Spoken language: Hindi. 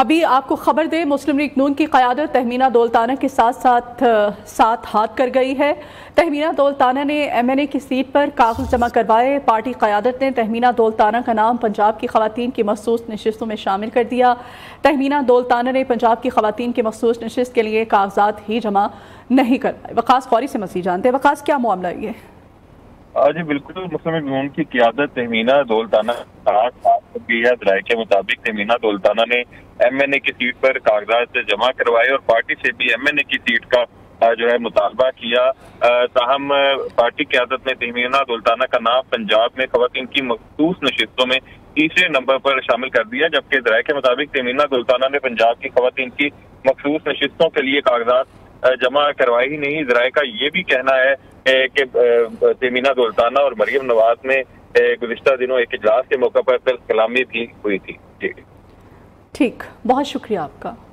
अभी आपको ख़बर दें, मुस्लिम लीग नून की क़यादत तहमीना दौलताना के साथ साथ हाथ कर गई है। तहमीना दौलताना ने MNA की सीट पर कागज़ जमा करवाए। पार्टी क़यादत ने तहमीना दौलताना का नाम पंजाब की ख़वातीन की मखसूस नशिस्तों में शामिल कर दिया। तहमीना दौलताना ने पंजाब की ख़वातीन की मखसूस नशिस्त के लिए कागजात ही जमा नहीं करवाए। वकास ख़ौरी से मज़ीद जानते हैं। वकास, क्या मामला है ये? जी बिल्कुल, मुस्लिम लीग नून की क़यादत तहमीना दौलताना के मुताबिक तहमीना दौलताना ने MNA की सीट पर कागजात जमा करवाए और पार्टी से भी MNA की सीट का जो है मुतालबा किया। ताहम पार्टी क़यादत ने तहमीना दौलताना का नाम पंजाब में ख़वातीन की मखसूस नशिस्तों में तीसरे नंबर पर शामिल कर दिया, जबकि ज़राए के मुताबिक तहमीना दौलताना ने पंजाब की ख़वातीन की मखसूस नशिस्तों के लिए कागजात जमा करवाए ही नहीं। ज़राए का ये भी कहना है कि तहमीना दौलताना और मरियम नवाज में गुज़िश्ता दिनों एक इजलास के मौके पर कलामी भी हुई थी। ठीक, बहुत शुक्रिया आपका।